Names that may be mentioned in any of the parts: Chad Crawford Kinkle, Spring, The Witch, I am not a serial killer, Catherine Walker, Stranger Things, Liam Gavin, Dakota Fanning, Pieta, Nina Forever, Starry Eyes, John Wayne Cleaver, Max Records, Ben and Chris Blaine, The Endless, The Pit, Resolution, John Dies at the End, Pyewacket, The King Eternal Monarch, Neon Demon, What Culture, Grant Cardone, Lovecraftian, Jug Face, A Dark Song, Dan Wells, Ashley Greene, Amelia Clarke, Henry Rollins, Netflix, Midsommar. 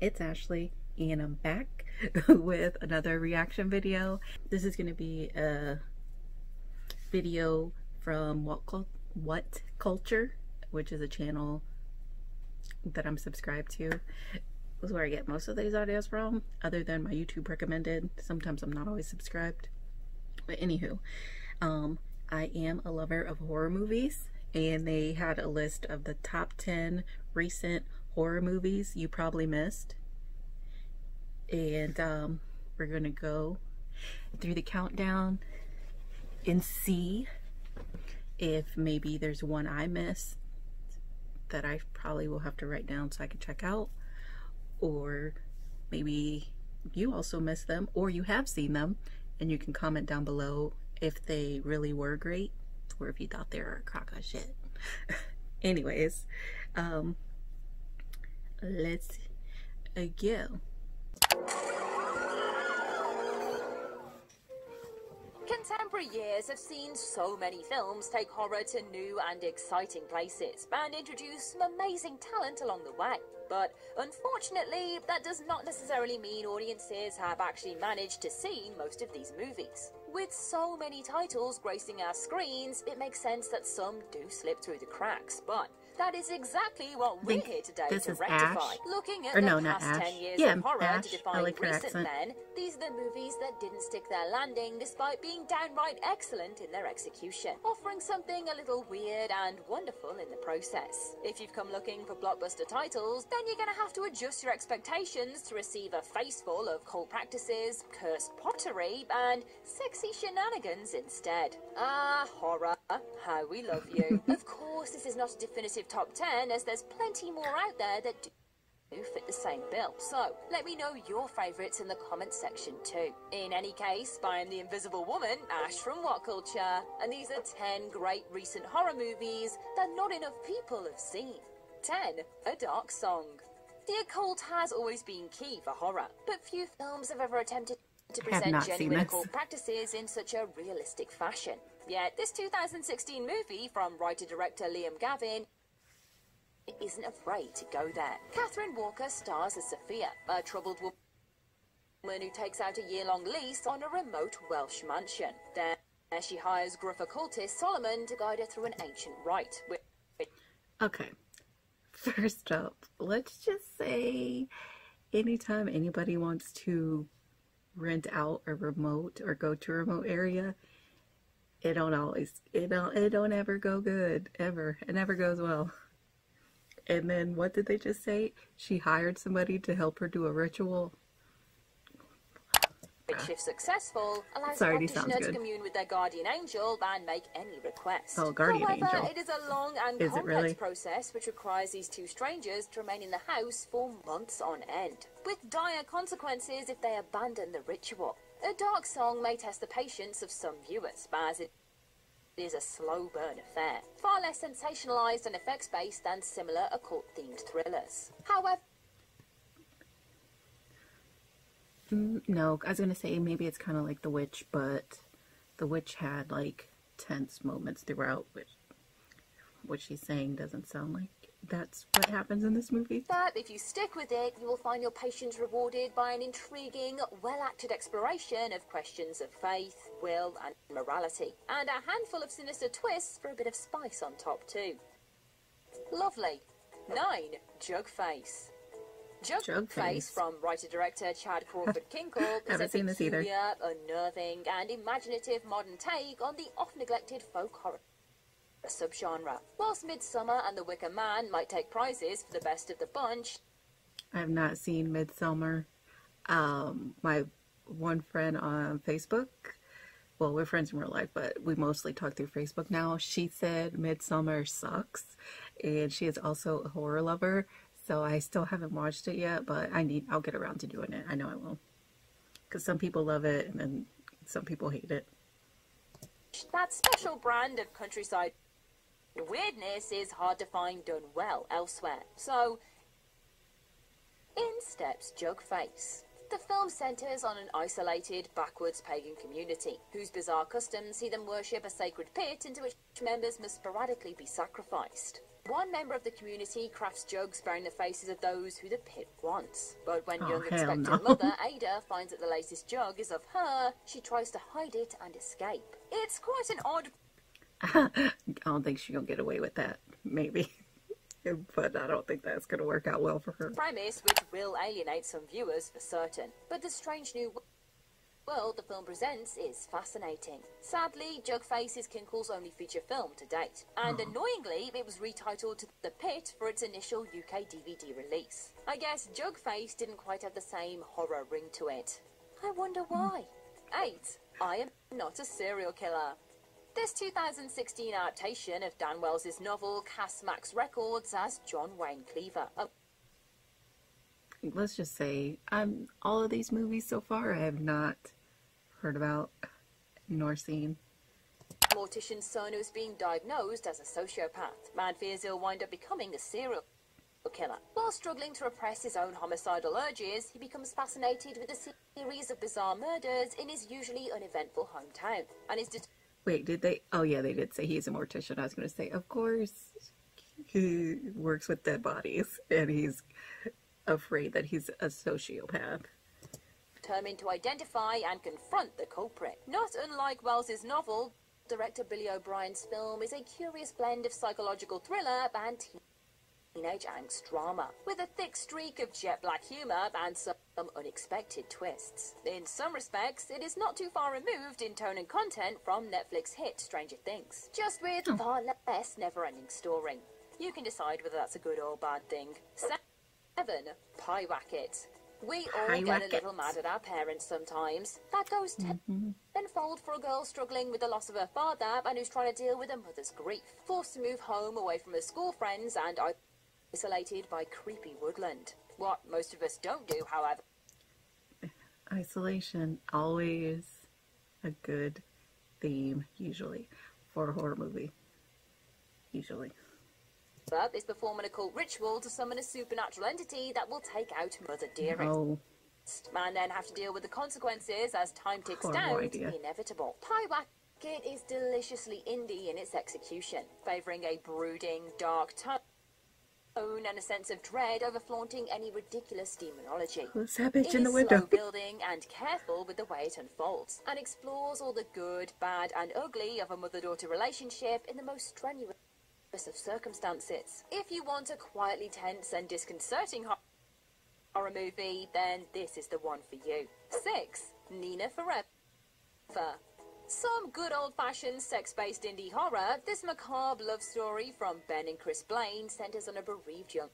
It's Ashley, and I'm back with another reaction video. This is going to be a video from What Culture, which is a channel that I'm subscribed to. This is where I get most of these audios from, other than my YouTube recommended. Sometimes I'm not always subscribed. But anywho, I am a lover of horror movies, and they had a list of the top 10 recent horror movies you probably missed, and we're gonna go through the countdown and see if maybe there's one I missed that I probably will have to write down so I can check out, or maybe you also missed them or you have seen them, and you can comment down below if they really were great or if you thought they were a crock of shit. Anyways, let's go. Contemporary years have seen so many films take horror to new and exciting places and introduce some amazing talent along the way. But unfortunately, that does not necessarily mean audiences have actually managed to see most of these movies. With so many titles gracing our screens, it makes sense that some do slip through the cracks, but that is exactly what we're here today to rectify. Looking at the past 10 years of horror to define recent men, these are the movies that didn't stick their landing despite being downright excellent in their execution, offering something a little weird and wonderful in the process. If you've come looking for blockbuster titles, then you're going to have to adjust your expectations to receive a face full of cult practices, cursed pottery, and sexy shenanigans instead. Ah, horror, how we love you. Of course, this is not a definitive top 10, as there's plenty more out there that do fit the same bill. So, let me know your favourites in the comments section too. In any case, I am the Invisible Woman, Ash from What Culture, and these are 10 great recent horror movies that not enough people have seen. 10. A Dark Song. The occult has always been key for horror, but few films have ever attempted to present genuine occult practices in such a realistic fashion. Yet, this 2016 movie from writer-director Liam Gavin isn't afraid to go there. Catherine Walker stars as Sophia, a troubled woman who takes out a year-long lease on a remote Welsh mansion. There, she hires gruff occultist Solomon to guide her through an ancient rite. Okay. First up, let's just say anytime anybody wants to rent out a remote or go to a remote area, it don't ever go good, ever. It never goes well. And then what did they just say? She hired somebody to help her do a ritual. Which, if successful, allows the practitioner to commune with their guardian angel and make any request. Oh, guardian angel. However, it is a long and complex process which requires these two strangers to remain in the house for months on end, with dire consequences if they abandon the ritual. A Dark Song may test the patience of some viewers, as it is a slow burn affair, far less sensationalized and effects-based than similar occult-themed thrillers. However, no, I was going to say maybe it's kind of like The Witch, but The Witch had like tense moments throughout, which what she's saying doesn't sound like that's what happens in this movie. But if you stick with it, you will find your patience rewarded by an intriguing, well-acted exploration of questions of faith, will, and morality, and a handful of sinister twists for a bit of spice on top too. Lovely. 9. Jug Face. Jug Face from writer-director Chad Crawford Kinkle is a peculiar, unnerving, and imaginative modern take on the oft-neglected folk horror subgenre. Whilst Midsommar and The Wicker Man might take prizes for the best of the bunch, I have not seen Midsommar. My one friend on Facebook, well, we're friends in real life, but we mostly talk through Facebook now. She said Midsommar sucks, and she is also a horror lover. So I still haven't watched it yet, but I'll get around to doing it. I know I will. Because some people love it, and then some people hate it. That special brand of countryside weirdness is hard to find done well elsewhere. So, in steps Jug Face. The film centres on an isolated, backwards pagan community, whose bizarre customs see them worship a sacred pit into which members must sporadically be sacrificed. One member of the community crafts jugs bearing the faces of those who the pit wants. But when young expectant mother, Ada, finds that the latest jug is of her, she tries to hide it and escape. It's quite an odd... I don't think she'll get away with that, maybe. But I don't think that's going to work out well for her. Premise, which will alienate some viewers for certain. But the strange new... world the film presents is fascinating. Sadly, Jug Face is Kinkle's only feature film to date, and annoyingly, it was retitled to The Pit for its initial UK DVD release. I guess Jug Face didn't quite have the same horror ring to it. I wonder why. 8. I am not a serial killer. This 2016 adaptation of Dan Wells' novel casts Max Records as John Wayne Cleaver. Let's just say, all of these movies so far I have not heard about nor seen. Mortician's son who's being diagnosed as a sociopath. Man fears he'll wind up becoming a serial killer. While struggling to repress his own homicidal urges, he becomes fascinated with a series of bizarre murders in his usually uneventful hometown. And is Wait, did they? Oh yeah, they did say he's a mortician. I was going to say, of course, he works with dead bodies, and he's... afraid that he's a sociopath. Determined to identify and confront the culprit. Not unlike Wells's novel, director Billy O'Brien's film is a curious blend of psychological thriller and teenage angst drama, with a thick streak of jet black humor and some unexpected twists. In some respects, it is not too far removed in tone and content from Netflix hit Stranger Things, just with far less never-ending story. You can decide whether that's a good or bad thing. 7. Pyewacket. We all get a little mad at our parents sometimes. That goes tenfold for a girl struggling with the loss of her father and who's trying to deal with her mother's grief. Forced to move home away from her school friends and isolated by creepy woodland. What most of us don't do, however. Isolation, always a good theme, usually, for a horror movie. Usually. Is performing a cult ritual to summon a supernatural entity that will take out Mother Dearest. And then have to deal with the consequences as time ticks down to the inevitable. Pyewacket is deliciously indie in its execution, favouring a brooding, dark tone and a sense of dread over flaunting any ridiculous demonology. Who's that bitch in the window? It is slow building and careful with the way it unfolds, and explores all the good, bad and ugly of a mother-daughter relationship in the most strenuous of circumstances. If you want a quietly tense and disconcerting horror movie, then this is the one for you. 6. Nina Forever. Some good old-fashioned sex-based indie horror, this macabre love story from Ben and Chris Blaine centers on a bereaved young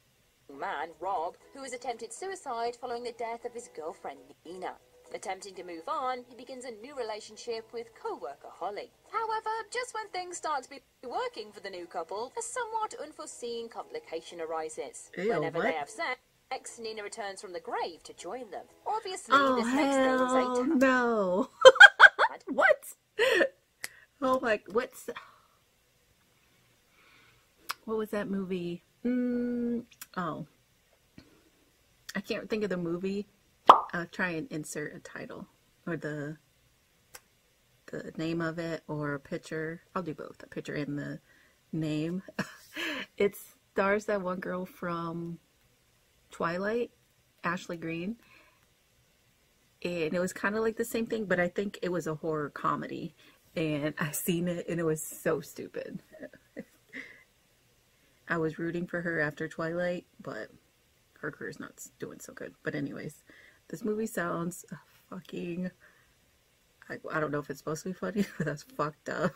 man, Rob, who has attempted suicide following the death of his girlfriend, Nina. Attempting to move on, he begins a new relationship with co-worker Holly. However, just when things start to be working for the new couple, a somewhat unforeseen complication arises. Ew, whenever they have sex, Nina returns from the grave to join them. Obviously, this next thing is a taboo. No. What? Oh my, what was that movie? I can't think of the movie. I'll try and insert a title or the name of it or a picture. I'll do both, a picture and the name. It stars that one girl from Twilight, Ashley Greene. And it was kind of like the same thing, but I think it was a horror comedy. And I've seen it and it was so stupid. I was rooting for her after Twilight, but her career's not doing so good. But anyways, this movie sounds fucking, I don't know if it's supposed to be funny, but that's fucked up.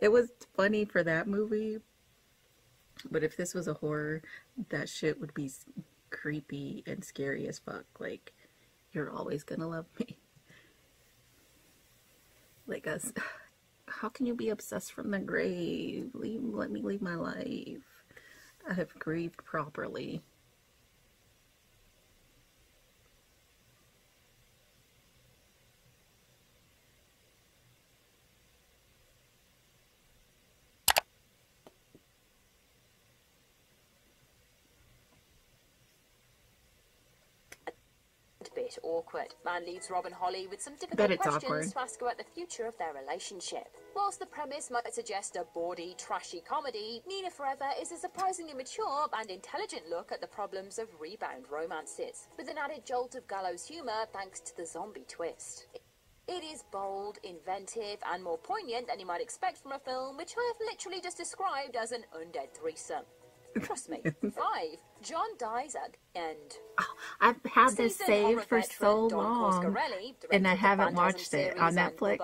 It was funny for that movie, but if this was a horror, that shit would be creepy and scary as fuck. Like, you're always gonna love me. Like us, how can you be obsessed from the grave? Let me leave my life. I have grieved properly. bit awkward. Man leaves Rob and Holly with some difficult questions to ask about the future of their relationship. Whilst the premise might suggest a bawdy, trashy comedy, Nina Forever is a surprisingly mature and intelligent look at the problems of rebound romances, with an added jolt of gallows humour thanks to the zombie twist. It is bold, inventive, and more poignant than you might expect from a film which I have literally just described as an undead threesome. Trust me. 5. John Dies at the End. Oh, I've had this saved for so long, and I haven't watched it on Netflix,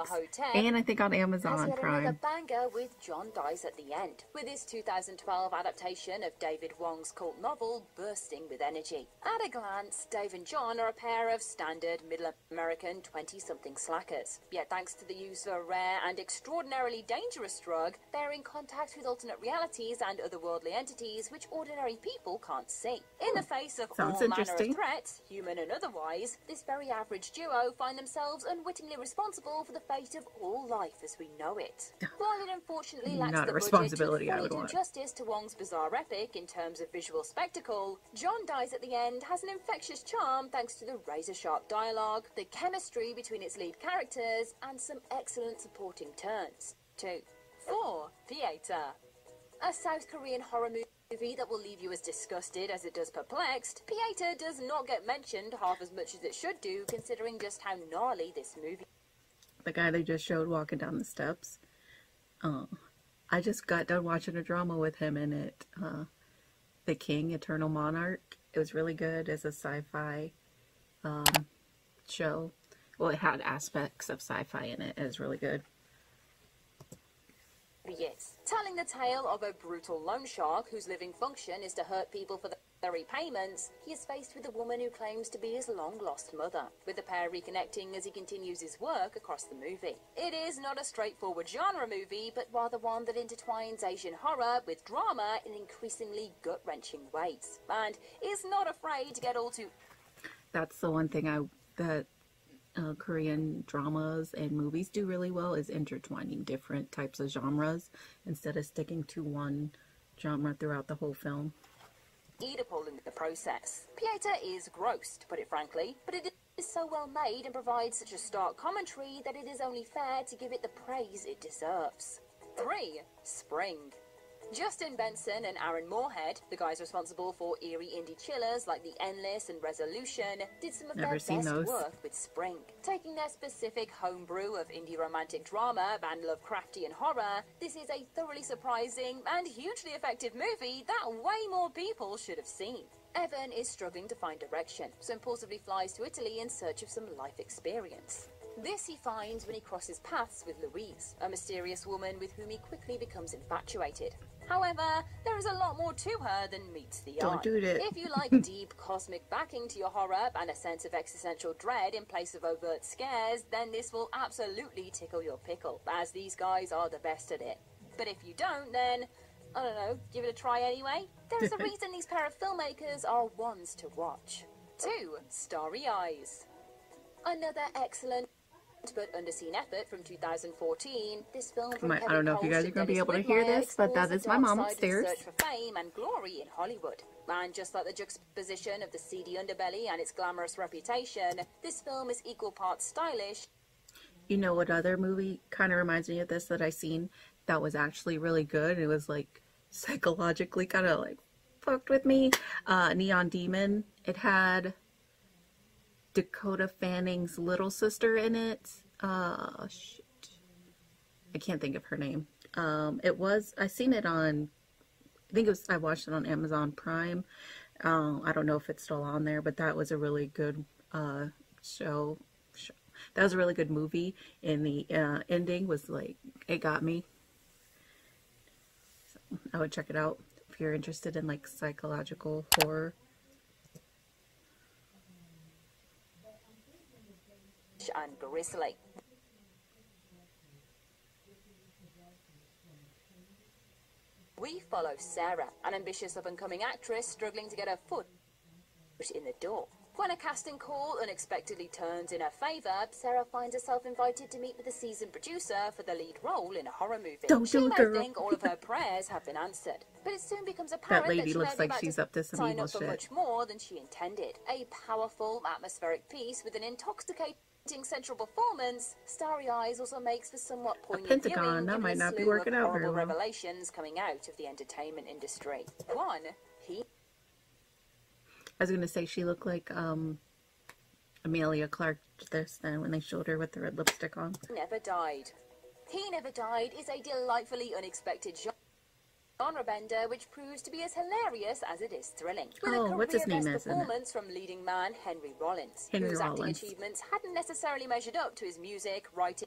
and I think on Amazon Prime. Another banger with John Dies at the End, with his 2012 adaptation of David Wong's cult novel, bursting with energy. At a glance, Dave and John are a pair of standard middle American 20-something slackers. Yet thanks to the use of a rare and extraordinarily dangerous drug, they're in contact with alternate realities and otherworldly entities which ordinary people can't see. In the face of all manner of threats, human and otherwise, this very average duo find themselves unwittingly responsible for the fate of all life as we know it. While it unfortunately lacks the responsibility I would want. Justice to Wong's bizarre epic in terms of visual spectacle, John Dies at the End has an infectious charm thanks to the razor-sharp dialogue, the chemistry between its lead characters, and some excellent supporting turns. 4. Pieta. A South Korean horror movie that will leave you as disgusted as it does perplexed, Pieta does not get mentioned half as much as it should do, considering just how gnarly this movie. The guy they just showed walking down the steps. I just got done watching a drama with him in it. The King Eternal Monarch. It was really good as a sci-fi show. Well, it had aspects of sci-fi in it. It was really good. Yes. Telling the tale of a brutal loan shark whose living function is to hurt people for their repayments, he is faced with a woman who claims to be his long-lost mother, with the pair reconnecting as he continues his work across the movie. It is not a straightforward genre movie, but rather one that intertwines Asian horror with drama in increasingly gut-wrenching ways, and is not afraid to get all too... That's the one thing that Korean dramas and movies do really well, is intertwining different types of genres instead of sticking to one genre throughout the whole film. Eatable in the process. Pieta is gross, to put it frankly, but it is so well made and provides such a stark commentary that it is only fair to give it the praise it deserves. 3. Spring. Justin Benson and Aaron Moorhead, the guys responsible for eerie indie chillers like The Endless and Resolution, did some of their best work with Spring, taking their specific homebrew of indie romantic drama and Lovecraftian horror. This is a thoroughly surprising and hugely effective movie that way more people should have seen. Evan is struggling to find direction, so impulsively flies to Italy in search of some life experience. This he finds when he crosses paths with Louise, a mysterious woman with whom he quickly becomes infatuated. However, there is a lot more to her than meets the eye. If you like deep cosmic backing to your horror and a sense of existential dread in place of overt scares, then this will absolutely tickle your pickle, as these guys are the best at it. But if you don't, then, I don't know, give it a try anyway. There is a reason these pair of filmmakers are ones to watch. 2. Starry Eyes. Another excellent but underseen effort from 2014. This film from Kevin, I don't know if you guys are going to be able to hear this, but that is my mom upstairs. Search for fame and glory in Hollywood. And just like the juxtaposition of the seedy underbelly and its glamorous reputation, this film is equal parts stylish. You know what other movie kind of reminds me of this that I seen that was actually really good? It was like psychologically kind of like fucked with me. Neon Demon. It had Dakota Fanning's little sister in it. Shit. I can't think of her name. I watched it on Amazon Prime. I don't know if it's still on there, but that was a really good show. That was a really good movie, and the ending was like, it got me. So I would check it out if you're interested in like psychological horror. And grizzly. We follow Sarah, an ambitious up-and-coming actress struggling to get her foot in the door. When a casting call unexpectedly turns in her favour, Sarah finds herself invited to meet with a seasoned producer for the lead role in a horror movie. She may think all of her prayers have been answered, but it soon becomes apparent that she looks like she's up to some evil shit. Much more than she intended. A powerful, atmospheric piece with an intoxicating central performance, Starry Eyes also makes for somewhat poignant viewing, that might not be working out very well. Revelations coming out of the entertainment industry. I was gonna say she looked like Amelia Clarke this then when they showed her with the red lipstick on. Never Died. He Never Died is a delightfully unexpected genre bender, which proves to be as hilarious as it is thrilling. With a career-best performance from leading man Henry Rollins, whose acting achievements hadn't necessarily measured up to his music, writing,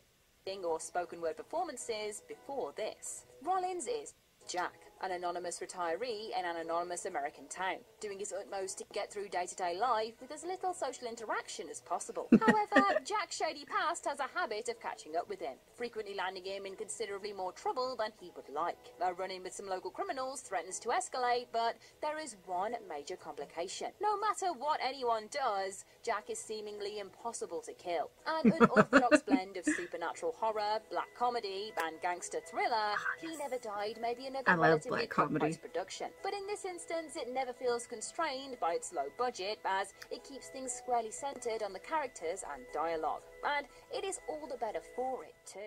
or spoken word performances before this. Rollins is Jack, an anonymous retiree in an anonymous American town, doing his utmost to get through day-to-day life with as little social interaction as possible. However, Jack's shady past has a habit of catching up with him, frequently landing him in considerably more trouble than he would like. A run-in with some local criminals threatens to escalate, but there is one major complication. No matter what anyone does, Jack is seemingly impossible to kill. An unorthodox blend of supernatural horror, black comedy, and gangster thriller, He Never Died may be another relatively complex production, but in this instance it never feels constrained by its low budget, as it keeps things squarely centered on the characters and dialogue, and it is all the better for it too.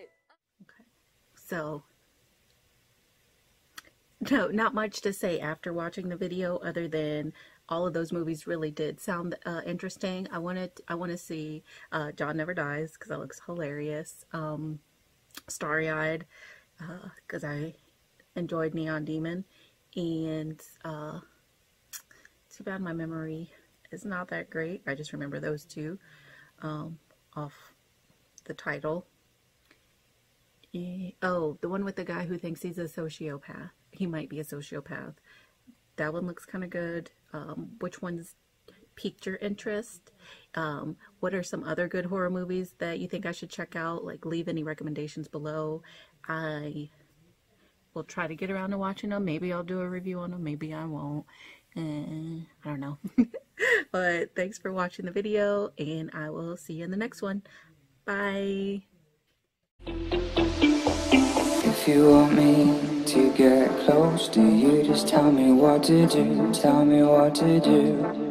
Okay, so no, not much to say after watching the video other than all of those movies really did sound interesting. I want to see John Never Dies because that looks hilarious. Starry-eyed because I enjoyed Neon Demon, and too bad my memory is not that great. I just remember those two off the title. Oh, the one with the guy who thinks he's a sociopath. He might be a sociopath. That one looks kind of good. Which ones piqued your interest? What are some other good horror movies that you think I should check out? Like, leave any recommendations below. We'll try to get around to watching them. Maybe I'll do a review on them. Maybe I won't. I don't know. But thanks for watching the video, and I will see you in the next one. Bye. If you want me to get close to you, just tell me what to do. Tell me what to do.